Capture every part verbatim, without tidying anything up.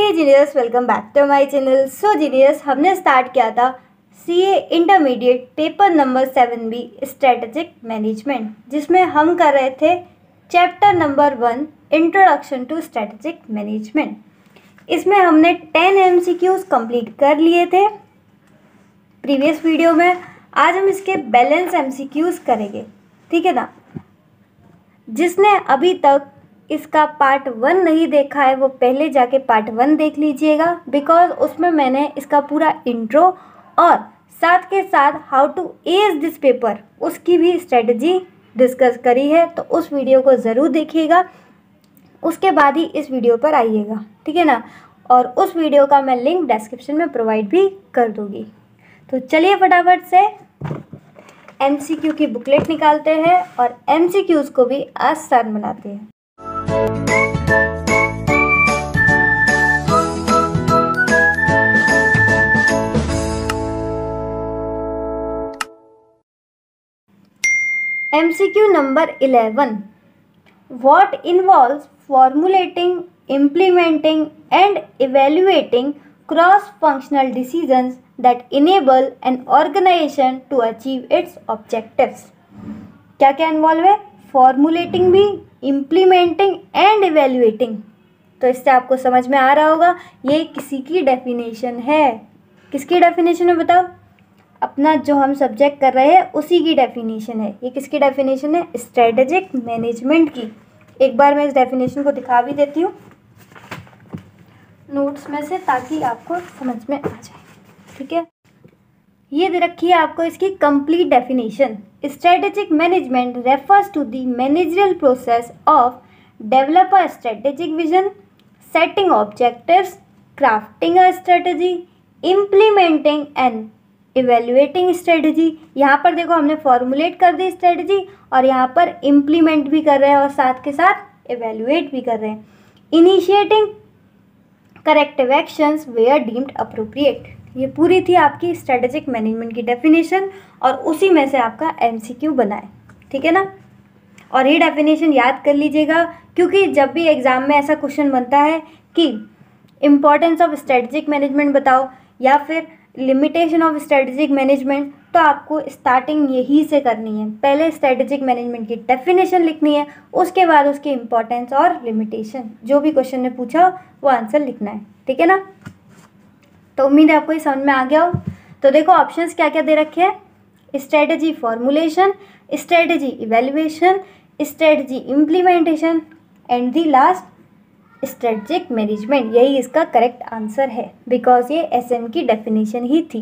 Hey genius, welcome back to my channel. So genius, हमने start किया था CA intermediate paper number seven B strategic management, जिसमें हम कर रहे थे chapter number one introduction to strategic management. इसमें हमने टेन एमसीक्यूज कंप्लीट कर लिए थे प्रीवियस वीडियो में। आज हम इसके बैलेंस एमसीक्यूज करेंगे, ठीक है ना। जिसने अभी तक इसका पार्ट वन नहीं देखा है वो पहले जाके पार्ट वन देख लीजिएगा, बिकॉज उसमें मैंने इसका पूरा इंट्रो और साथ के साथ how to ace this paper उसकी भी स्ट्रेटजी डिस्कस करी है, तो उस वीडियो को ज़रूर देखिएगा। उसके बाद ही इस वीडियो पर आइएगा, ठीक है ना। और उस वीडियो का मैं लिंक डिस्क्रिप्शन में प्रोवाइड भी कर दूँगी। तो चलिए फटाफट से एम सी क्यू की बुकलेट निकालते हैं और एम सी क्यूज़ को भी आसान बनाते हैं। MCQ number eleven, what involves formulating, implementing and evaluating cross functional decisions that enable an organisation to achieve its objectives. क्या क्या इन्वॉल्व है? फॉर्मुलेटिंग भी, इम्प्लीमेंटिंग एंड इवेल्युएटिंग। तो इससे आपको समझ में आ रहा होगा ये किसी की डेफिनेशन है। किसकी डेफिनेशन है बताओ? अपना जो हम सब्जेक्ट कर रहे हैं उसी की डेफिनेशन है। ये किसकी डेफिनेशन है? स्ट्रेटेजिक मैनेजमेंट की। एक बार मैं इस डेफिनेशन को दिखा भी देती हूँ नोट्स में से, ताकि आपको समझ में आ जाए, ठीक है। ये दे रखी है आपको इसकी complete definition. Strategic management refers to the managerial process of develop a strategic vision, setting objectives, crafting a strategy, implementing and evaluating strategy. यहाँ पर देखो हमने फॉर्मुलेट कर दी स्ट्रेटेजी और यहाँ पर इम्प्लीमेंट भी कर रहे हैं और साथ के साथ इवेल्युएट भी कर रहे हैं। Initiating corrective actions where deemed appropriate. ये पूरी थी आपकी स्ट्रेटेजिक मैनेजमेंट की डेफिनेशन और उसी में से आपका एमसीक्यू बना है, ठीक है ना। और ये डेफिनेशन याद कर लीजिएगा, क्योंकि जब भी एग्ज़ाम में ऐसा क्वेश्चन बनता है कि इम्पॉर्टेंस ऑफ स्ट्रेटेजिक मैनेजमेंट बताओ या फिर लिमिटेशन ऑफ स्ट्रेटेजिक मैनेजमेंट, तो आपको स्टार्टिंग यही से करनी है। पहले स्ट्रेटेजिक मैनेजमेंट की डेफिनेशन लिखनी है, उसके बाद उसकी इम्पॉर्टेंस और लिमिटेशन, जो भी क्वेश्चन ने पूछा वो आंसर लिखना है, ठीक है ना। तो उम्मीद है आपको ये समझ में आ गया हो। तो देखो ऑप्शंस क्या क्या दे रखे हैं, strategy formulation, strategy evaluation, strategy implementation and the last strategic management. यही इसका करेक्ट आंसर है, बिकॉज ये एसएम की डेफिनेशन ही थी।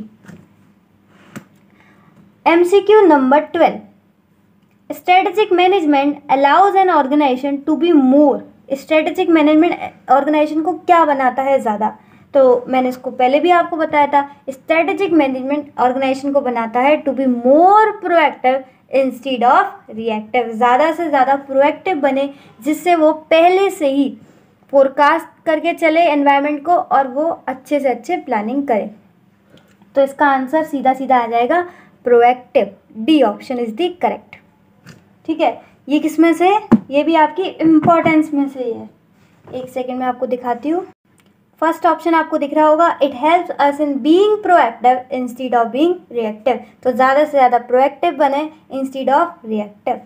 MCQ number twelve, strategic management allows an organisation to be more. Strategic management organisation को क्या बनाता है ज़्यादा? तो मैंने इसको पहले भी आपको बताया था, स्ट्रेटेजिक मैनेजमेंट ऑर्गेनाइजेशन को बनाता है to be more proactive instead of reactive. ज़्यादा से ज़्यादा प्रोएक्टिव बने, जिससे वो पहले से ही फोरकास्ट करके चले एनवायरनमेंट को और वो अच्छे से अच्छे प्लानिंग करें। तो इसका आंसर सीधा सीधा आ जाएगा proactive. D option is the correct, ठीक है। ये किस में से है? ये भी आपकी इम्पोर्टेंस में से है। एक सेकेंड में आपको दिखाती हूँ। फर्स्ट ऑप्शन आपको दिख रहा होगा, it helps us in being proactive instead of being reactive. तो ज़्यादा से ज़्यादा प्रोएक्टिव बने इंस्टीड ऑफ रिएक्टिव।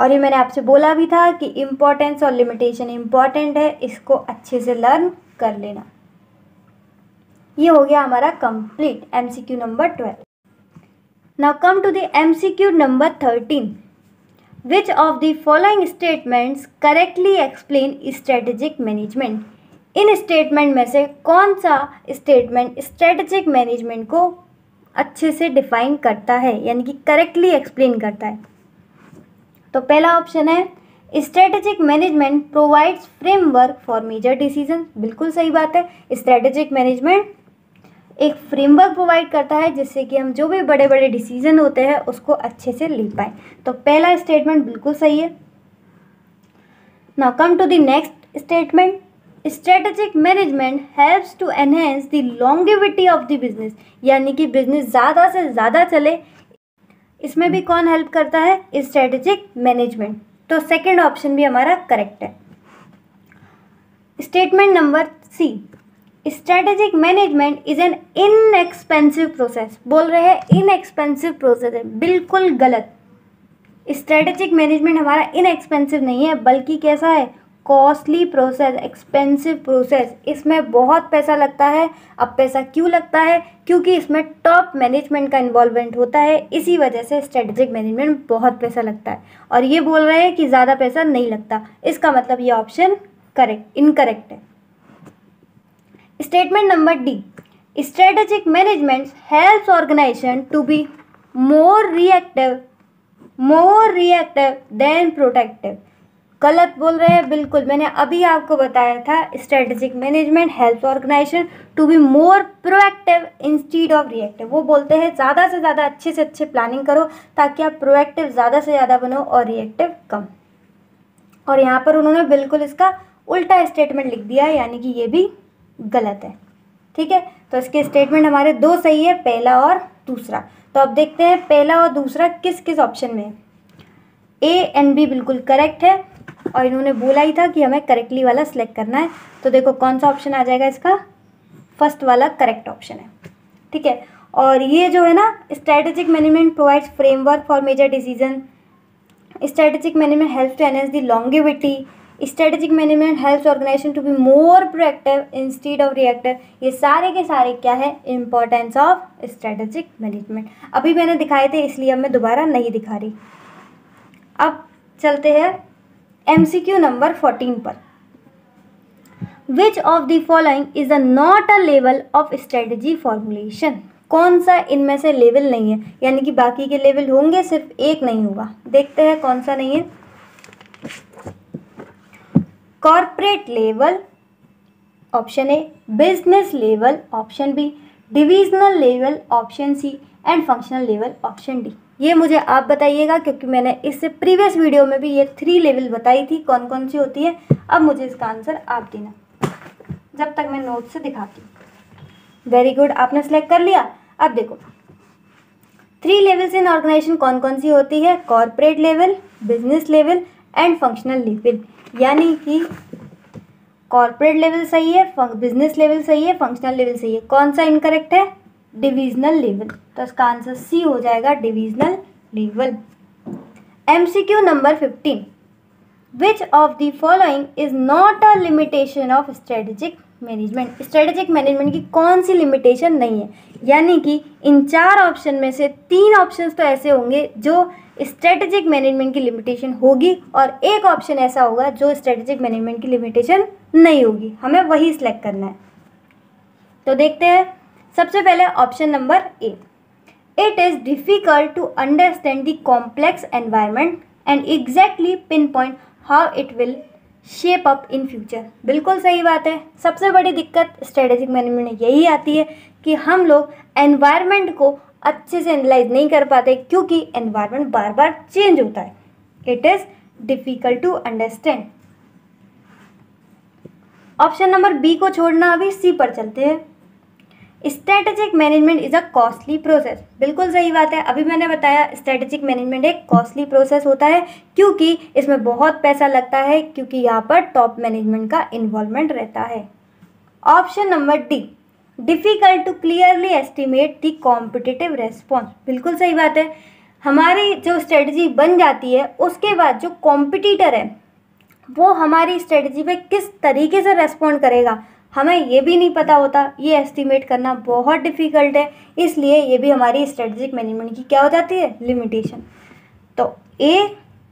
और ये मैंने आपसे बोला भी था कि इम्पॉर्टेंस और लिमिटेशन इम्पॉर्टेंट है, इसको अच्छे से लर्न कर लेना। ये हो गया हमारा complete MCQ number twelve. Now come to the MCQ number thirteen, which of the following statements correctly explain strategic management. इन स्टेटमेंट में से कौन सा स्टेटमेंट स्ट्रेटेजिक मैनेजमेंट को अच्छे से डिफाइन करता है, यानी कि करेक्टली एक्सप्लेन करता है? तो पहला ऑप्शन है, strategic management provides framework for major decision. बिल्कुल सही बात है, स्ट्रेटेजिक मैनेजमेंट एक फ्रेमवर्क प्रोवाइड करता है जिससे कि हम जो भी बड़े बड़े डिसीजन होते हैं उसको अच्छे से ले पाएँ। तो पहला स्टेटमेंट बिल्कुल सही है। Now come to the next statement, strategic management helps to enhance the longevity of the business, यानी कि बिजनेस ज़्यादा से ज़्यादा चले। इसमें भी कौन हेल्प करता है? Strategic management. तो सेकंड ऑप्शन भी हमारा करेक्ट है। Statement number C strategic management is an inexpensive process. बोल रहे हैं इनएक्सपेंसिव प्रोसेस है, बिल्कुल गलत। स्ट्रेटेजिक मैनेजमेंट हमारा इनएक्सपेंसिव नहीं है बल्कि कैसा है, कॉस्टली प्रोसेस, एक्सपेंसिव प्रोसेस। इसमें बहुत पैसा लगता है। अब पैसा क्यों लगता है? क्योंकि इसमें टॉप मैनेजमेंट का इन्वॉल्वमेंट होता है, इसी वजह से स्ट्रेटेजिक मैनेजमेंट बहुत पैसा लगता है। और ये बोल रहे हैं कि ज़्यादा पैसा नहीं लगता, इसका मतलब ये ऑप्शन करेक्ट इनकरेक्ट है। Statement number D, strategic management helps organisation to be more reactive more reactive than protective. गलत बोल रहे हैं बिल्कुल। मैंने अभी आपको बताया था strategic management helps organisation to be more proactive instead of reactive. वो बोलते हैं ज़्यादा से ज़्यादा अच्छे से अच्छे प्लानिंग करो ताकि आप प्रोएक्टिव ज़्यादा से ज़्यादा बनो और रिएक्टिव कम। और यहाँ पर उन्होंने बिल्कुल इसका उल्टा स्टेटमेंट लिख दिया, यानी कि ये भी गलत है। ठीक है, तो इसके स्टेटमेंट हमारे दो सही है, पहला और दूसरा। तो अब देखते हैं पहला और दूसरा किस किस ऑप्शन में है। ए एंड बी बिल्कुल करेक्ट है और इन्होंने बोला ही था कि हमें करेक्टली वाला सिलेक्ट करना है। तो देखो कौन सा ऑप्शन आ जाएगा, इसका फर्स्ट वाला करेक्ट ऑप्शन है। ठीक है, और ये जो है ना, strategic management provides framework for major decision, strategic management helps to enhance the longevity, strategic management helps organisation to be more proactive instead of reactive, ये सारे के सारे क्या है, इंपॉर्टेंस ऑफ स्ट्रेटेजिक मैनेजमेंट। अभी मैंने दिखाए थे इसलिए अब मैं दोबारा नहीं दिखा रही। अब चलते हैं एमसीक्यू नंबर फोर्टीन पर। Which of the following is a not a level of strategy formulation. कौन सा इनमें से लेवल नहीं है, यानी कि बाकी के लेवल होंगे, सिर्फ एक नहीं होगा। देखते हैं कौन सा नहीं है। Corporate level option A, business level option B, divisional level option C and functional level option D. ये मुझे आप बताइएगा क्योंकि मैंने इससे प्रीवियस वीडियो में भी ये थ्री लेवल बताई थी, कौन कौन सी होती है। अब मुझे इसका आंसर आप देना जब तक मैं नोट से दिखाती हूँ। वेरी गुड, आपने सेलेक्ट कर लिया। अब देखो थ्री लेवल्स इन ऑर्गेनाइजेशन कौन कौन सी होती है, corporate level, business level and functional level. यानी कि कॉर्पोरेट लेवल सही है, बिजनेस लेवल सही है, फंक्शनल लेवल सही है। कौन सा इनकरेक्ट है, डिविजनल लेवल। तो इसका आंसर सी हो जाएगा, divisional level. MCQ number fifteen, which of the following is not a limitation of strategic management. Strategic management की कौन सी लिमिटेशन नहीं है, यानी कि इन चार ऑप्शन में से तीन ऑप्शंस तो ऐसे होंगे जो स्ट्रेटेजिक मैनेजमेंट की लिमिटेशन होगी और एक ऑप्शन ऐसा होगा जो स्ट्रेटेजिक मैनेजमेंट की लिमिटेशन नहीं होगी। हमें वही सिलेक्ट करना है। तो देखते हैं सबसे पहले option number A, it is difficult to understand the complex environment and exactly pin point how it will shape up in future. बिल्कुल सही बात है। सबसे बड़ी दिक्कत स्ट्रेटेजिक मैनेजमेंट में यही आती है कि हम लोग एनवायरनमेंट को अच्छे से एनालाइज नहीं कर पाते क्योंकि एनवायरनमेंट बार बार चेंज होता है। It is difficult to understand. Option number B को छोड़ना, अभी सी पर चलते हैं। Strategic management is a costly process. बिल्कुल सही बात है। अभी मैंने बताया स्ट्रेटेजिक मैनेजमेंट एक कॉस्टली प्रोसेस होता है क्योंकि इसमें बहुत पैसा लगता है, क्योंकि यहाँ पर टॉप मैनेजमेंट का इन्वॉल्वमेंट रहता है। Option number D, difficult to clearly estimate the competitive response. बिल्कुल सही बात है। हमारी जो स्ट्रेटजी बन जाती है उसके बाद जो कॉम्पिटिटर है वो हमारी स्ट्रेटजी पर किस तरीके से रेस्पॉन्ड करेगा हमें ये भी नहीं पता होता। ये एस्टिमेट करना बहुत डिफ़िकल्ट है, इसलिए ये भी हमारी स्ट्रेटेजिक मैनेजमेंट की क्या हो जाती है, लिमिटेशन। तो ए,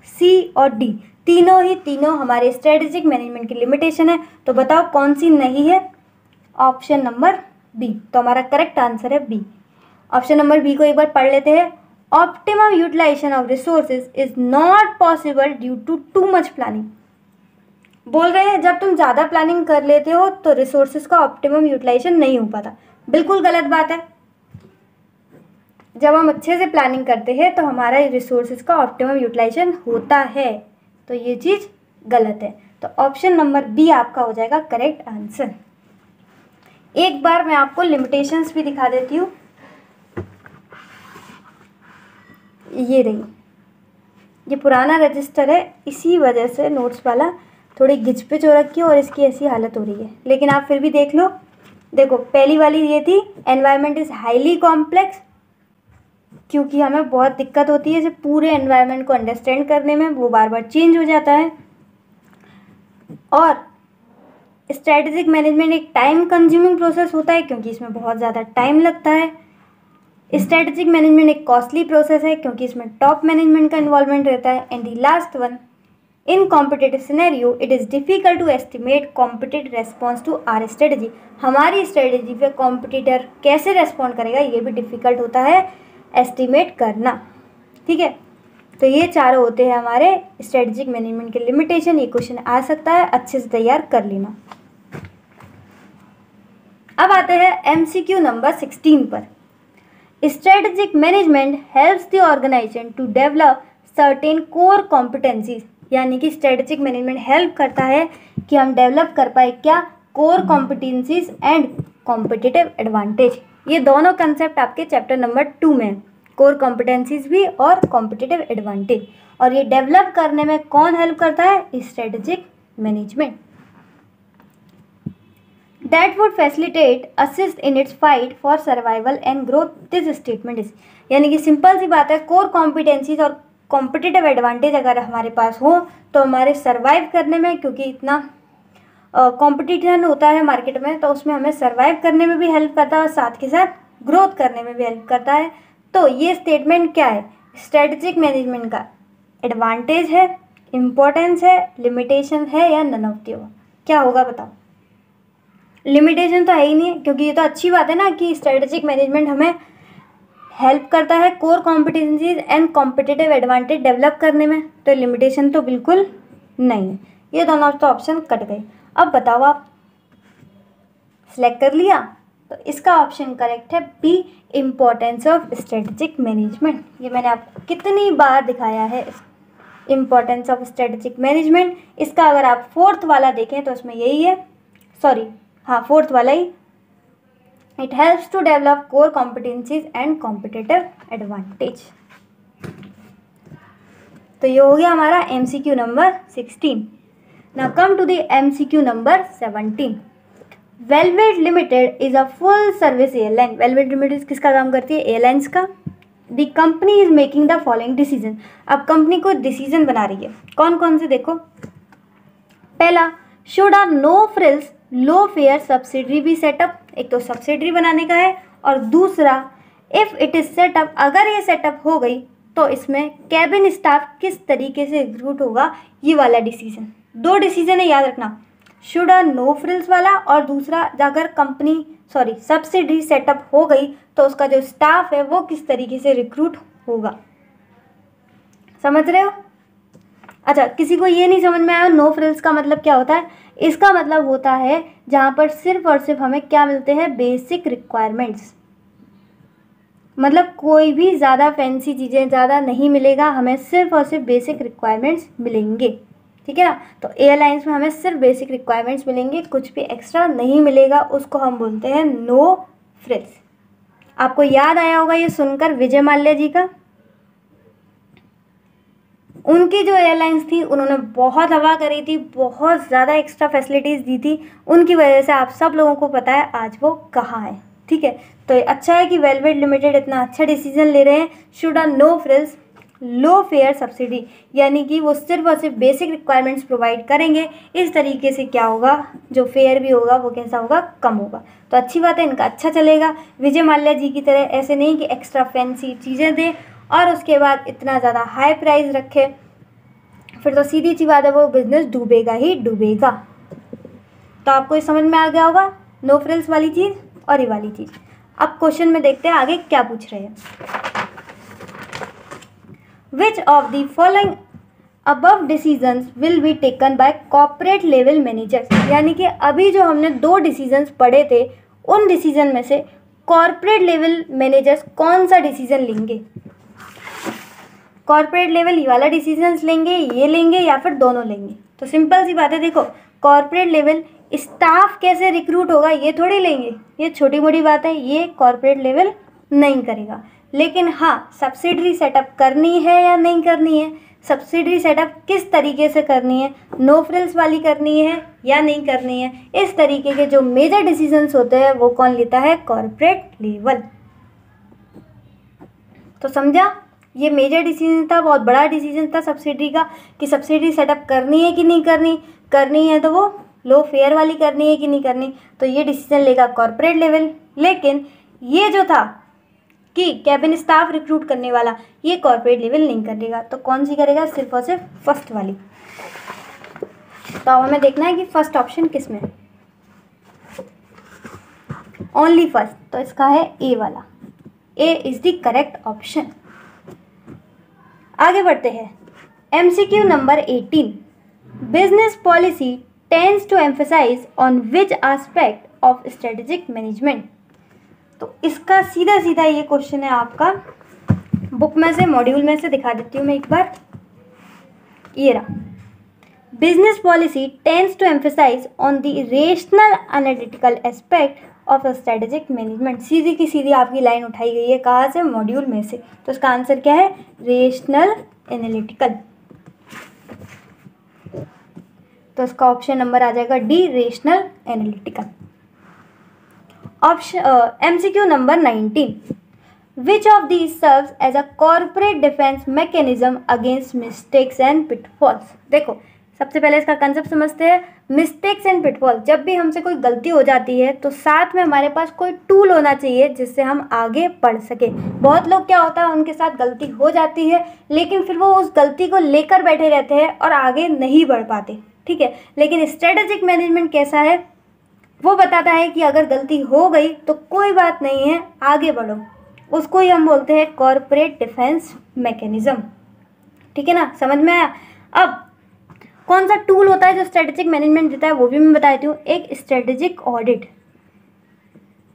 सी और डी तीनों ही तीनों हमारे स्ट्रेटेजिक मैनेजमेंट की लिमिटेशन है। तो बताओ कौन सी नहीं है, ऑप्शन नंबर बी। तो हमारा करेक्ट आंसर है बी। ऑप्शन नंबर बी को एक बार पढ़ लेते हैं। Optimum utilisation of resources is not possible due to too much planning. बोल रहे हैं जब तुम ज़्यादा प्लानिंग कर लेते हो तो रिसोर्सेज का ऑप्टिमम यूटिलाइजेशन नहीं हो पाता। बिल्कुल गलत बात है। जब हम अच्छे से प्लानिंग करते हैं तो हमारा रिसोर्सेज का ऑप्टिमम यूटिलाइजेशन होता है, तो ये चीज़ गलत है। तो ऑप्शन नंबर बी आपका हो जाएगा करेक्ट आंसर। एक बार मैं आपको लिमिटेशंस भी दिखा देती हूँ। ये रही, ये पुराना रजिस्टर है, इसी वजह से नोट्स वाला थोड़ी घिचपिच हो रखी है और इसकी ऐसी हालत हो रही है, लेकिन आप फिर भी देख लो। देखो पहली वाली ये थी, एनवायरनमेंट इज़ हाईली कॉम्प्लेक्स, क्योंकि हमें बहुत दिक्कत होती है जब पूरे एनवायरनमेंट को अंडरस्टैंड करने में, वो बार बार चेंज हो जाता है। और स्ट्रैटेजिक मैनेजमेंट एक टाइम कंज्यूमिंग प्रोसेस होता है क्योंकि इसमें बहुत ज़्यादा टाइम लगता है। स्ट्रैटेजिक मैनेजमेंट एक कॉस्टली प्रोसेस है क्योंकि इसमें टॉप मैनेजमेंट का इन्वॉल्वमेंट रहता है। And the last one, in competitive scenario it is difficult to estimate competitive response to our strategy. हमारी स्ट्रेटजी पे कॉम्पिटिटर कैसे रेस्पॉन्ड करेगा ये भी डिफ़िकल्ट होता है एस्टिमेट करना। ठीक है, तो ये चारों होते हैं हमारे स्ट्रेटजिक मैनेजमेंट के लिमिटेशन। ये क्वेश्चन आ सकता है, अच्छे से तैयार कर लेना। अब आते हैं M C Q number sixteen पर। Strategic management helps the organisation to develop certain core competencies, यानी कि स्ट्रेटजिक मैनेजमेंट हेल्प करता है कि हम डेवलप कर पाए क्या, core competencies and competitive advantage. ये दोनों कंसेप्ट आपके चैप्टर नंबर टू में, कोर कॉम्पिटेंसीज भी और कॉम्पिटिटिव एडवांटेज, और ये डेवलप करने में कौन हेल्प करता है, strategic management. That would facilitate, assist in its fight for survival and growth. This statement is, यानी कि सिंपल सी बात है, कोर कॉम्पिटेंसीज और कॉम्पिटिटिव एडवांटेज अगर हमारे पास हो तो हमारे सर्वाइव करने में, क्योंकि इतना कॉम्पिटिशन uh, होता है मार्केट में, तो उसमें हमें सर्वाइव करने में भी हेल्प करता है और साथ के साथ ग्रोथ करने में भी हेल्प करता है। तो ये स्टेटमेंट क्या है, स्ट्रेटजिक मैनेजमेंट का एडवांटेज है, इम्पोर्टेंस है, लिमिटेशन है, या नन ऑफ द अबव? क्या होगा बताओ? लिमिटेशन तो है ही नहीं, क्योंकि ये तो अच्छी बात है ना कि स्ट्रेटेजिक मैनेजमेंट हमें हेल्प करता है core competencies and competitive advantage develop करने में, तो लिमिटेशन तो बिल्कुल नहीं है। ये दोनों तो ऑप्शन कट गए। अब बताओ आप, सेलेक्ट कर लिया? तो इसका ऑप्शन करेक्ट है B, importance of strategic management. ये मैंने आपको कितनी बार दिखाया है, इम्पोर्टेंस ऑफ स्ट्रेटेजिक मैनेजमेंट। इसका अगर आप फोर्थ वाला देखें तो उसमें यही है, सॉरी हाँ फोर्थ वाला ही, it helps to develop core competencies and competitive advantage. तो ये हो गया हमारा M C Q number sixteen. Now come to the M C Q number seventeen. Velvet limited is a full service airline. Velvet limited किसका काम करती है, airlines का। The company is making the following decision. अब company को decision बना रही है, कौन कौन से, देखो। पहला, should our no frills low fare subsidiary भी सेटअप, एक तो सब्सिडरी बनाने का है। और दूसरा, इफ़ इट इज़ सेटअप, अगर ये सेटअप हो गई तो इसमें कैबिन स्टाफ किस तरीके से एग्जीक्यूट होगा, ये वाला डिसीजन। दो डिसीजन है याद रखना, शुड आर नो फ्रिल्स वाला, और दूसरा अगर कंपनी सॉरी सब्सिडरी सेटअप हो गई तो उसका जो स्टाफ है वो किस तरीके से रिक्रूट होगा। समझ रहे हो? अच्छा, किसी को ये नहीं समझ में आया नो फ्रिल्स का मतलब क्या होता है? इसका मतलब होता है जहाँ पर सिर्फ और सिर्फ हमें क्या मिलते हैं, बेसिक रिक्वायरमेंट्स। मतलब कोई भी ज़्यादा फैंसी चीज़ें ज़्यादा नहीं मिलेगा, हमें सिर्फ और सिर्फ बेसिक रिक्वायरमेंट्स मिलेंगे। ठीक है ना, तो एयरलाइंस में हमें सिर्फ बेसिक रिक्वायरमेंट्स मिलेंगे, कुछ भी एक्स्ट्रा नहीं मिलेगा, उसको हम बोलते हैं नो फ्रिल्स। आपको याद आया होगा ये सुनकर विजय माल्या जी का, उनकी जो एयरलाइंस थी उन्होंने बहुत हवा करी थी, बहुत ज़्यादा एक्स्ट्रा फैसिलिटीज़ दी थी, उनकी वजह से आप सब लोगों को पता है आज वो कहाँ है। ठीक है, तो अच्छा है कि वेलवेट लिमिटेड इतना अच्छा डिसीजन ले रहे हैं, should our no frills low fare subsidy, यानी कि वो सिर्फ और सिर्फ बेसिक रिक्वायरमेंट्स प्रोवाइड करेंगे। इस तरीके से क्या होगा, जो फेयर भी होगा वो कैसा होगा, कम होगा। तो अच्छी बात है, इनका अच्छा चलेगा। विजय माल्या जी की तरह ऐसे नहीं कि एक्स्ट्रा फैंसी चीज़ें दें और उसके बाद इतना ज़्यादा हाई प्राइस रखे, फिर तो सीधी सी बात है वो बिज़नेस डूबेगा ही डूबेगा। तो आपको ये समझ में आ गया होगा, नो फ्रिल्स वाली चीज़ और ये वाली चीज़। अब क्वेश्चन में देखते हैं आगे क्या पूछ रहे हैं। Which of the following above decisions will be taken by corporate level managers, यानी कि अभी जो हमने दो डिसीजंस पढ़े थे उन डिसीजन में से कॉर्पोरेट लेवल मैनेजर्स कौन सा डिसीजन लेंगे। कॉर्पोरेट लेवल ये वाला डिसीजंस लेंगे, ये लेंगे, या फिर दोनों लेंगे। तो सिंपल सी बात है, देखो कॉर्पोरेट लेवल स्टाफ कैसे रिक्रूट होगा ये थोड़ी लेंगे, ये छोटी मोटी बात है, ये कॉर्पोरेट लेवल नहीं करेगा। लेकिन हाँ, सब्सिडरी सेटअप करनी है या नहीं करनी है, सब्सिडी सेटअप किस तरीके से करनी है, नो फ्रिल्स वाली करनी है या नहीं करनी है, इस तरीके के जो मेजर डिसीजंस होते हैं वो कौन लेता है, कॉर्पोरेट लेवल। तो समझा, ये मेजर डिसीजन था, बहुत बड़ा डिसीजन था सब्सिडी का, कि सब्सिडी सेटअप करनी है कि नहीं करनी, करनी है तो वो लो फेयर वाली करनी है कि नहीं करनी, तो ये डिसीजन लेगा कॉर्पोरेट लेवल। लेकिन ये जो था कि कैबिन स्टाफ रिक्रूट करने वाला, ये कॉर्पोरेट लेवल नहीं करेगा, तो कौन सी करेगा, सिर्फ और सिर्फ फर्स्ट वाली। तो अब हमें देखना है कि फर्स्ट ऑप्शन किस में, ओनली फर्स्ट, तो इसका है ए वाला, A is the correct option. आगे बढ़ते हैं, एमसीक्यू नंबर अठारह, business policy tends to emphasise on which aspect of strategic management. तो इसका सीधा सीधा ये क्वेश्चन है आपका, बुक में से, मॉड्यूल में से दिखा देती हूँ मैं एक बार, ये रहा, business policy tends to emphasise on the rational analytical aspect of strategic management. सीधी की सीधी आपकी लाइन उठाई गई है, कहाँ से, मॉड्यूल में से, तो इसका आंसर क्या है, रेशनल एनालिटिकल। तो इसका ऑप्शन नंबर आ जाएगा D, rational analytical. Option MCQ number nineteen, which of these serves as a corporate defence mechanism against mistakes and pitfalls. देखो सबसे पहले इसका कंसेप्ट समझते हैं, मिस्टेक्स एंड पिटफॉल। जब भी हमसे कोई गलती हो जाती है तो साथ में हमारे पास कोई टूल होना चाहिए जिससे हम आगे बढ़ सके। बहुत लोग क्या होता है, उनके साथ गलती हो जाती है लेकिन फिर वो उस गलती को लेकर बैठे रहते हैं और आगे नहीं बढ़ पाते, ठीक है। लेकिन स्ट्रेटेजिक मैनेजमेंट कैसा है, वो बताता है कि अगर गलती हो गई तो कोई बात नहीं है, आगे बढ़ो, उसको ही हम बोलते हैं कॉर्पोरेट डिफेंस मैकेनिज्म, ठीक है ना, समझ में आया। अब कौन सा टूल होता है जो स्ट्रेटेजिक मैनेजमेंट देता है, वो भी मैं बताती हूँ, एक स्ट्रेटेजिक ऑडिट,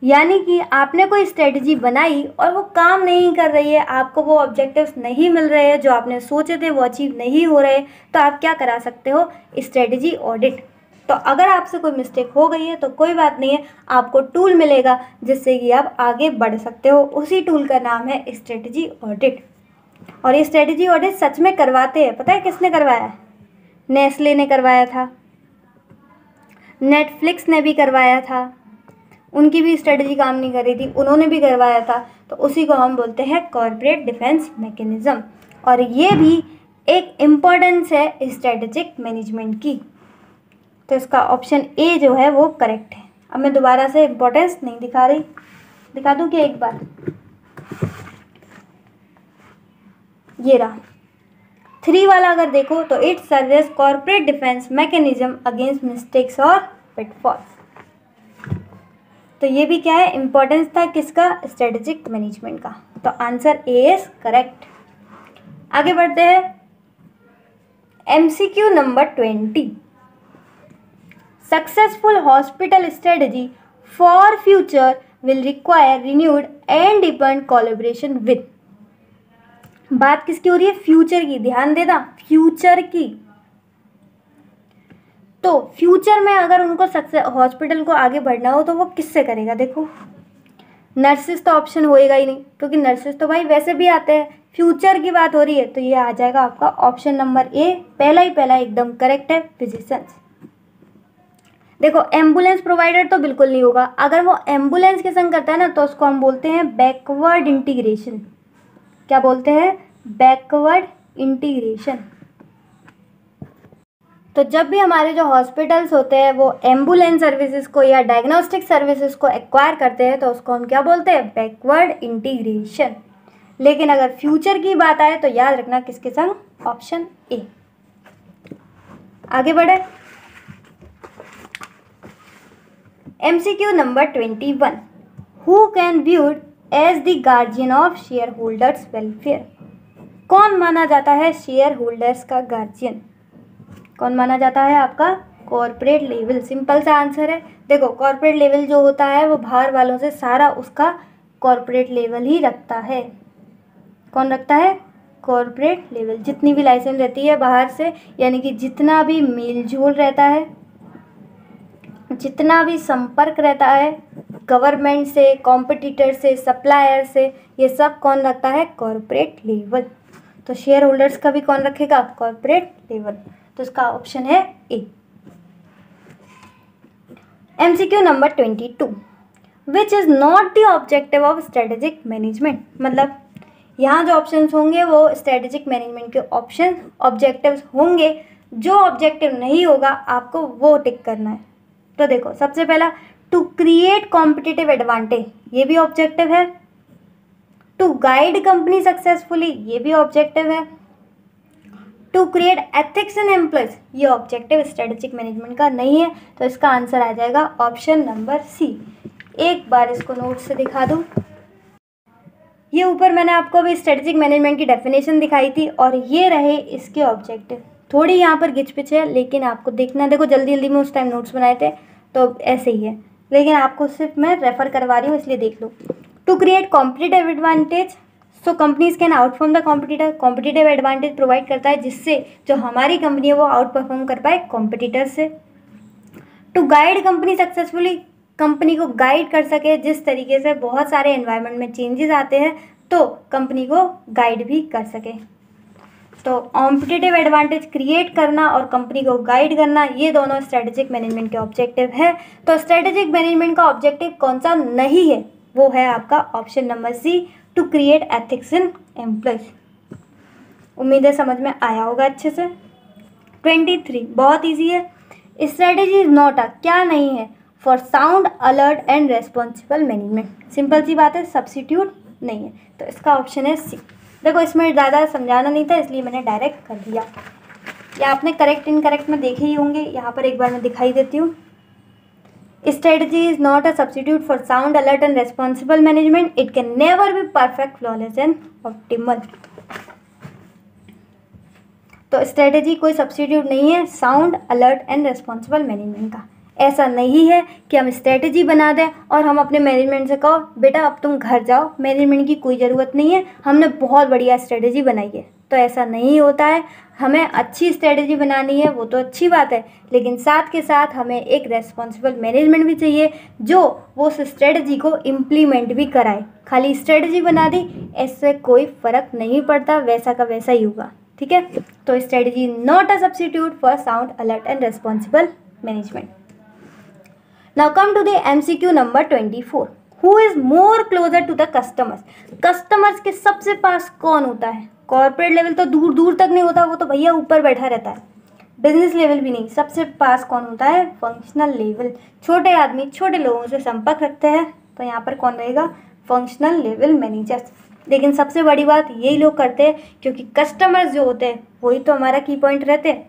यानी कि आपने कोई स्ट्रेटजी बनाई और वो काम नहीं कर रही है, आपको वो ऑब्जेक्टिव्स नहीं मिल रहे हैं, जो आपने सोचे थे वो अचीव नहीं हो रहे, तो आप क्या करा सकते हो, स्ट्रेटजी ऑडिट। तो अगर आपसे कोई मिस्टेक हो गई है तो कोई बात नहीं है, आपको टूल मिलेगा जिससे कि आप आगे बढ़ सकते हो, उसी टूल का नाम है स्ट्रेटजी ऑडिट। और ये स्ट्रेटजी ऑडिट सच में करवाते हैं, पता है किसने करवाया है, नेस्ले ने करवाया था, नेटफ्लिक्स ने भी करवाया था, उनकी भी स्ट्रेटजी काम नहीं कर रही थी, उन्होंने भी करवाया था, तो उसी को हम बोलते हैं कॉर्पोरेट डिफेंस मैकेनिज्म। और ये भी एक इम्पोर्टेंस है स्ट्रेटजिक मैनेजमेंट की, तो इसका ऑप्शन ए जो है वो करेक्ट है। अब मैं दोबारा से इम्पोर्टेंस नहीं दिखा रही, दिखा दूँ कि एक बार, ये रहा थ्री वाला, अगर देखो तो it service corporate defence mechanism against mistakes और पिटफॉल्स। तो ये भी क्या है, इम्पोर्टेंस था किसका, स्ट्रेटेजिक मैनेजमेंट का, तो आंसर ए इज करेक्ट। आगे बढ़ते हैं, MCQ number twenty, successful hospital strategy for future will require renewed and depend collaboration with. बात किसकी हो रही है, फ्यूचर की, ध्यान देना, फ्यूचर की। तो फ्यूचर में अगर उनको सक्सेस हॉस्पिटल को आगे बढ़ना हो तो वो किससे करेगा, देखो नर्सेस तो ऑप्शन होएगा ही नहीं, क्योंकि नर्सेस तो भाई वैसे भी आते हैं, फ्यूचर की बात हो रही है, तो ये आ जाएगा आपका ऑप्शन नंबर ए, पहला ही पहला एकदम करेक्ट है, फिजिशियंस। देखो एम्बुलेंस प्रोवाइडर तो बिल्कुल नहीं होगा, अगर वो एम्बुलेंस के संग करता है ना तो उसको हम बोलते हैं बैकवर्ड इंटीग्रेशन। क्या बोलते हैं, बैकवर्ड इंटीग्रेशन। तो जब भी हमारे जो हॉस्पिटल्स होते हैं वो एम्बुलेंस सर्विसेज को या डायग्नोस्टिक सर्विसेज को एक्वायर करते हैं तो उसको हम क्या बोलते हैं, बैकवर्ड इंटीग्रेशन। लेकिन अगर फ्यूचर की बात आए तो याद रखना किसके संग, ऑप्शन ए। आगे बढ़े, MCQ number twenty one, who can viewed as the guardian of shareholders welfare. कौन माना जाता है शेयर होल्डर्स का गार्जियन, कौन माना जाता है आपका, कॉर्पोरेट लेवल। सिंपल सा आंसर है, देखो कॉर्पोरेट लेवल जो होता है वो बाहर वालों से सारा उसका कॉर्पोरेट लेवल ही रखता है, कौन रखता है, कॉर्पोरेट लेवल। जितनी भी लाइसेंस रहती है बाहर से, यानी कि जितना भी मेल जोल रहता है, जितना भी संपर्क रहता है गवर्नमेंट से, कॉम्पिटिटर से, सप्लायर से, ये सब कौन रखता है, कॉर्पोरेट लेवल। तो शेयर होल्डर्स का भी कौन रखेगा? Corporate level. तो इसका ऑप्शन है A. MCQ number twenty two, which is not the objective of strategic management. मतलब यहाँ जो ऑप्शंस होंगे वो स्ट्रेटेजिक मैनेजमेंट के ऑप्शन ऑब्जेक्टिव्स होंगे। जो ऑब्जेक्टिव नहीं होगा आपको वो टिक करना है। तो देखो सबसे पहला टू क्रिएट कॉम्पिटिटिव एडवांटेज, ये भी ऑब्जेक्टिव है। टू गाइड कंपनी सक्सेसफुली, ये भी ऑब्जेक्टिव है। To create ethics in employees, ये ऑब्जेक्टिव स्ट्रेटेजिक मैनेजमेंट का नहीं है। तो इसका आंसर आ जाएगा ऑप्शन नंबर सी। एक बार इसको नोट से दिखा दूँ। ये ऊपर मैंने आपको अभी स्ट्रेटेजिक मैनेजमेंट की डेफिनेशन दिखाई थी और ये रहे इसके ऑब्जेक्टिव। थोड़ी यहाँ पर घिच पिच है लेकिन आपको देखना, देखो जल्दी जल्दी में उस टाइम नोट्स बनाए थे तो ऐसे ही है, लेकिन आपको सिर्फ मैं रेफर करवा रही हूँ इसलिए देख लो। To create competitive advantage, so companies can outperform the competitor. Competitive advantage provide करता है जिससे जो हमारी कंपनी है वो आउटपरफॉर्म कर पाए कॉम्पिटिटर से। To guide company successfully, company को गाइड कर सके, जिस तरीके से बहुत सारे एनवायरनमेंट में चेंजेस आते हैं तो कंपनी को गाइड भी कर सके। तो कॉम्पिटिटिव एडवांटेज क्रिएट करना और कंपनी को गाइड करना, ये दोनों स्ट्रेटेजिक मैनेजमेंट के ऑब्जेक्टिव है। तो स्ट्रेटेजिक मैनेजमेंट का ऑब्जेक्टिव कौन सा नहीं है? वो है आपका option number C, to create ethics in employees. उम्मीद है समझ में आया होगा अच्छे से। ट्वेंटी थ्री बहुत ईजी है। स्ट्रेटेजी इज नॉट अ, क्या नहीं है? For sound alert and responsible management. Simple सी बात है, सब्सिट्यूट नहीं है। तो इसका ऑप्शन है सी। देखो इसमें ज़्यादा समझाना नहीं था इसलिए मैंने डायरेक्ट कर दिया, या आपने करेक्ट इनकरेक्ट में देखे ही होंगे। यहाँ पर एक बार मैं दिखाई देती हूँ। Strategy is not a substitute for sound, alert and responsible management. It can never be perfect, flawless and optimal. तो स्ट्रेटेजी कोई सब्सिट्यूट नहीं है sound alert and responsible management का। ऐसा नहीं है कि हम स्ट्रेटेजी बना दें और हम अपने मैनेजमेंट से कहो बेटा अब तुम घर जाओ, मैनेजमेंट की कोई ज़रूरत नहीं है, हमने बहुत बढ़िया स्ट्रेटेजी बनाई है। तो ऐसा नहीं होता है। हमें अच्छी स्ट्रेटेजी बनानी है वो तो अच्छी बात है, लेकिन साथ के साथ हमें एक रेस्पॉन्सिबल मैनेजमेंट भी चाहिए जो वो उस स्ट्रेटेजी को इम्प्लीमेंट भी कराए। खाली स्ट्रेटेजी बना दी इससे कोई फ़र्क नहीं पड़ता, वैसा का वैसा ही होगा। ठीक है, तो strategy not a substitute for sound alert and responsible management. Now come to the MCQ number twenty four, who is more closer to the customers. Customers के सबसे पास कौन होता है? कॉर्पोरेट लेवल तो दूर दूर तक नहीं होता, वो तो भैया ऊपर बैठा रहता है। बिजनेस लेवल भी नहीं, सबसे पास कौन होता है? Functional level. छोटे आदमी छोटे लोगों से संपर्क रखते हैं, तो यहाँ पर कौन रहेगा? Functional level managers. लेकिन सबसे बड़ी बात यही लोग करते हैं क्योंकि कस्टमर्स जो होते हैं वही तो हमारा की पॉइंट रहते हैं।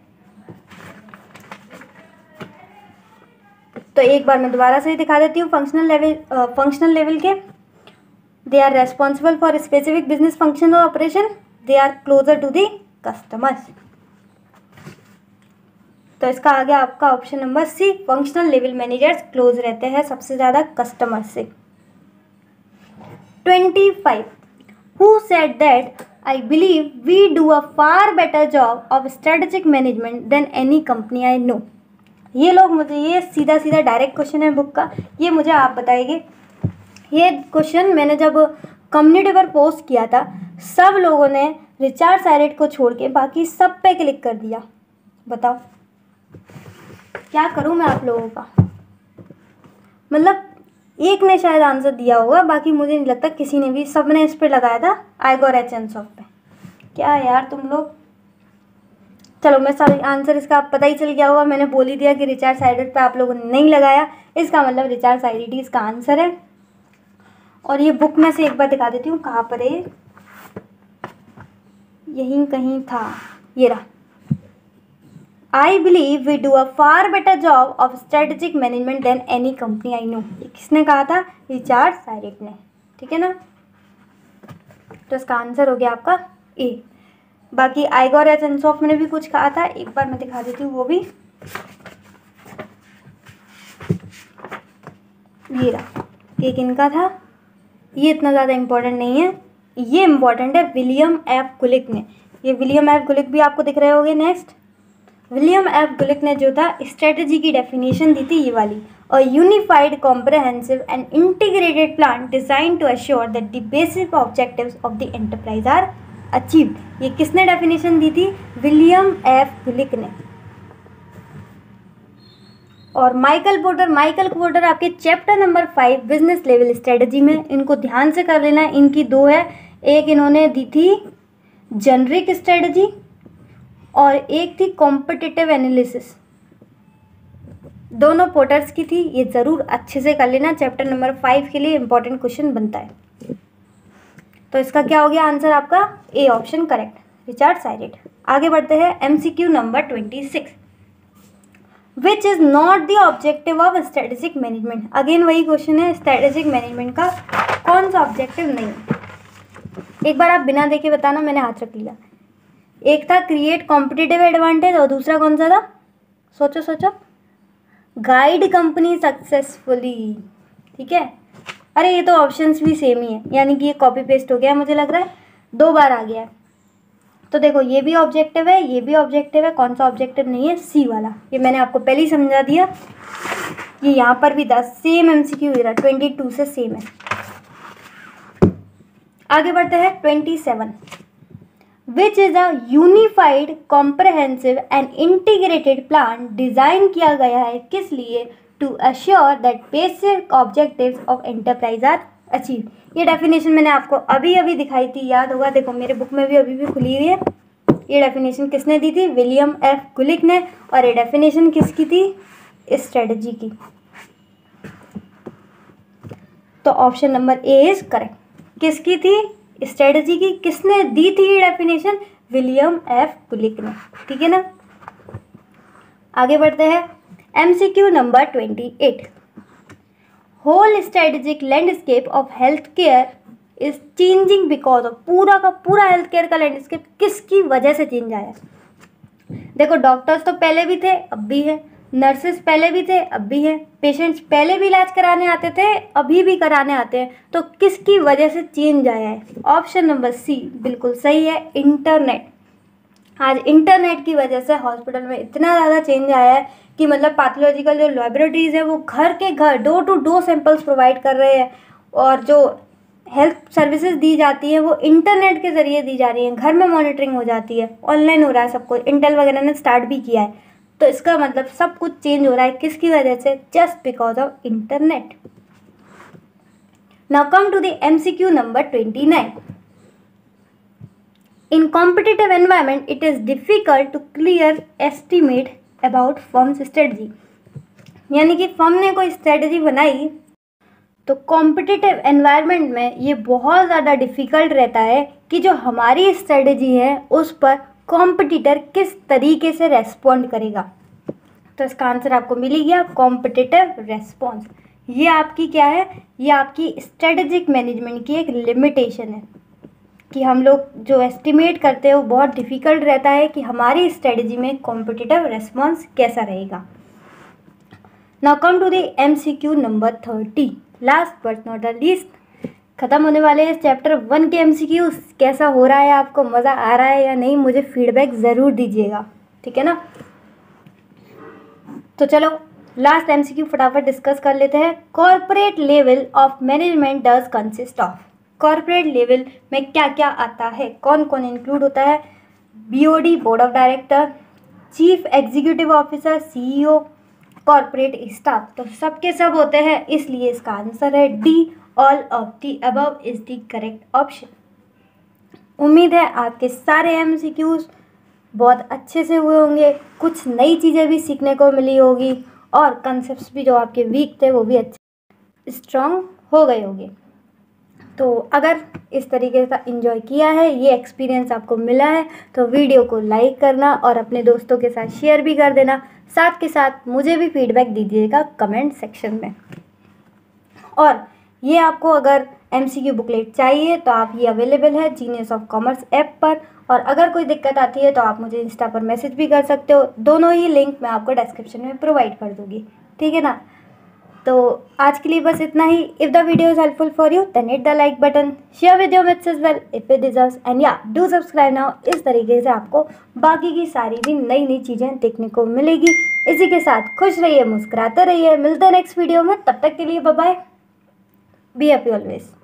तो एक बार मैं दोबारा से ही दिखा देती हूँ। फंक्शनल लेवल फंक्शनल लेवल के they are responsible for specific business function और operation, they are closer to the customers. तो इसका आ गया आपका option number C. Functional level managers close रहते हैं सबसे ज़्यादा कस्टमर से। Twenty five, who said that I believe we do a far better job of strategic management than any company I know. ये लोग मुझे, ये सीधा सीधा डायरेक्ट क्वेश्चन है बुक का, ये मुझे आप बताएंगे। ये क्वेश्चन मैंने जब कम्युनिटी पर पोस्ट किया था, सब लोगों ने रिचार्ड साइलेट को छोड़ के बाकी सब पे क्लिक कर दिया। बताओ क्या करूं मैं आप लोगों का। मतलब एक ने शायद आंसर दिया होगा, बाकी मुझे नहीं लगता किसी ने भी, सब ने इस पर लगाया था आइगोर एच एन सॉफ्ट पे। क्या यार तुम लोग। चलो मैं सारे आंसर इसका आप पता ही चल गया होगा। मैंने बोल ही दिया कि रिचार्ड साइलेट पे आप लोगों ने नहीं लगाया, इसका मतलब रिचार्ड साइलेट ही इसका आंसर है। और ये बुक में से एक बार दिखा देती हूँ कहाँ पर है, यहीं कहीं था, ये रहा। I believe we do a far better job of strategic management than any company I know. ये किसने कहा था? रिचार्ड साइरेट ने। ठीक है ना, तो इसका आंसर हो गया आपका ए। बाकी आइगोर एसेंसॉफ ने भी कुछ कहा था, एक बार मैं दिखा देती हूँ वो भी, ये रहा। ये किनका था? ये इतना ज़्यादा इम्पोर्टेंट नहीं है, ये इम्पॉर्टेंट है विलियम एफ ग्लुएक ने। ये विलियम एफ ग्लुएक भी आपको दिख रहे होंगे नेक्स्ट। विलियम एफ ग्लुएक ने जो था स्ट्रेटेजी की डेफिनेशन दी थी ये वाली, a unified comprehensive and integrated plan designed to assure that the basic objectives of the enterprise are achieved, ये किसने डेफिनेशन दी थी? विलियम एफ ग्लुक ने। और माइकल पोर्टर, माइकल पोर्टर आपके chapter number five business level strategy में, इनको ध्यान से कर लेना, इनकी दो है, एक इन्होंने दी थी जेनरिक स्ट्रेटजी और एक थी कॉम्पिटिटिव एनालिसिस, दोनों पोर्टर्स की थी, ये ज़रूर अच्छे से कर लेना, चैप्टर नंबर फाइव के लिए इंपॉर्टेंट क्वेश्चन बनता है। तो इसका क्या हो गया आंसर आपका? A option correct, Richard साइलेट। आगे बढ़ते हैं MCQ number twenty six, which is not the objective of strategic management. Again वही क्वेश्चन है, स्ट्रेटेजिक मैनेजमेंट का कौन सा ऑब्जेक्टिव नहीं है। एक बार आप बिना देखे बताना, मैंने हाथ रख लिया। एक था क्रिएट कॉम्पिटिटिव एडवांटेज और दूसरा कौन सा था? सोचो सोचो, गाइड कंपनी सक्सेसफुली। ठीक है, अरे ये तो ऑप्शंस भी सेम ही है, यानी कि ये कॉपी पेस्ट हो गया है, मुझे लग रहा है दो बार आ गया है। तो देखो ये भी ऑब्जेक्टिव है, ये भी ऑब्जेक्टिव है, कौन सा ऑब्जेक्टिव नहीं है? सी वाला, ये मैंने आपको पहले ही समझा दिया। ये यहाँ पर भी था, सेम एमसीक्यू दे रहा, ट्वेंटी टू से सेम है। आगे बढ़ते हैं twenty seven, which is a unified comprehensive and integrated plan design किया गया है किस लिए? To assure that basic objectives of enterprise are achieve. ये डेफिनेशन मैंने आपको अभी अभी दिखाई थी, याद होगा, देखो मेरे बुक में भी अभी भी खुली हुई है। ये डेफिनेशन किसने दी थी? विलियम एफ ग्लुक ने। और ये डेफिनेशन किसकी थी? स्ट्रेटजी की। तो option number A is correct. किसकी थी? स्ट्रेटजी की। किसने दी थी ये डेफिनेशन? विलियम एफ ग्लुक ने। ठीक है ना, आगे बढ़ते हैं MCQ number twenty eight, whole strategic landscape of health care is changing because of. पूरा का पूरा हेल्थ केयर का लैंडस्केप किसकी वजह से चेंज आया? देखो डॉक्टर्स तो पहले भी थे, अब भी है, नर्सेस पहले भी थे, अब भी हैं, पेशेंट्स पहले भी इलाज कराने आते थे, अभी भी कराने आते हैं, तो किसकी वजह से चेंज आया है? ऑप्शन नंबर सी बिल्कुल सही है, इंटरनेट। आज इंटरनेट की वजह से हॉस्पिटल में इतना ज़्यादा चेंज आया है कि मतलब पैथोलॉजिकल जो लैबोरेटरीज़ है वो घर के घर door to door samples provide कर रहे हैं, और जो हेल्थ सर्विसेज दी जाती है वो इंटरनेट के ज़रिए दी जा रही है, घर में मॉनिटरिंग हो जाती है, ऑनलाइन हो रहा है सब कुछ, इंटेल वगैरह ने स्टार्ट भी किया है। तो इसका मतलब सब कुछ चेंज हो रहा है किसकी वजह से? Just because of internet. Now come to the MCQ number twenty nine, in competitive environment it is difficult to clear estimate about firm's strategy। यानी कि फर्म ने कोई स्ट्रेटजी बनाई तो कॉम्पिटिटिव एनवायरनमेंट में ये बहुत ज़्यादा डिफ़िकल्ट रहता है कि जो हमारी स्ट्रेटजी है उस पर कॉम्पिटिटर किस तरीके से रेस्पॉन्ड करेगा। तो इसका आंसर आपको मिल गया, कॉम्पिटिटिव रेस्पॉन्स। ये आपकी क्या है? ये आपकी स्ट्रेटजिक मैनेजमेंट की एक लिमिटेशन है कि हम लोग जो एस्टिमेट करते हैं वो बहुत डिफ़िकल्ट रहता है कि हमारी स्ट्रेटजी में कॉम्पिटिटिव रेस्पॉन्स कैसा रहेगा। Now come to the MCQ number thirty, last but not the least. ख़त्म होने वाले हैं चैप्टर वन के एमसीक्यू। कैसा हो रहा है, आपको मज़ा आ रहा है या नहीं, मुझे फीडबैक ज़रूर दीजिएगा, ठीक है ना। तो चलो लास्ट एमसीक्यू फटाफट डिस्कस कर लेते हैं। Corporate level of management does consist of. Corporate level में क्या क्या आता है, कौन कौन इंक्लूड होता है? BOD, board of director, chief executive officer, CEO, corporate staff, तो सब के सब होते हैं, इसलिए इसका आंसर है D, all of the above is the correct option. उम्मीद है आपके सारे एमसीक्यूज बहुत अच्छे से हुए होंगे, कुछ नई चीज़ें भी सीखने को मिली होगी, और कंसेप्ट भी जो आपके वीक थे वो भी अच्छे स्ट्रॉन्ग हो गए होंगे। तो अगर इस तरीके से एंजॉय किया है, ये एक्सपीरियंस आपको मिला है, तो वीडियो को लाइक करना और अपने दोस्तों के साथ शेयर भी कर देना, साथ के साथ मुझे भी फीडबैक दीजिएगा कमेंट सेक्शन में। और ये आपको अगर एमसीक्यू बुकलेट चाहिए तो आप ये अवेलेबल है जीनियस ऑफ कॉमर्स ऐप पर, और अगर कोई दिक्कत आती है तो आप मुझे इंस्टा पर मैसेज भी कर सकते हो, दोनों ही लिंक मैं आपको डिस्क्रिप्शन में प्रोवाइड कर दूँगी, ठीक है ना। तो आज के लिए बस इतना ही। If the video is helpful for you then hit the like button, share with your mates as well if it deserves, and या डू सब्सक्राइब नाउ। इस तरीके से आपको बाकी की सारी भी नई नई चीज़ें देखने को मिलेगी। इसी के साथ खुश रहिए, मुस्कुराते रहिए, मिलते हैं नेक्स्ट वीडियो में, तब तक के लिए bye bye, be happy always.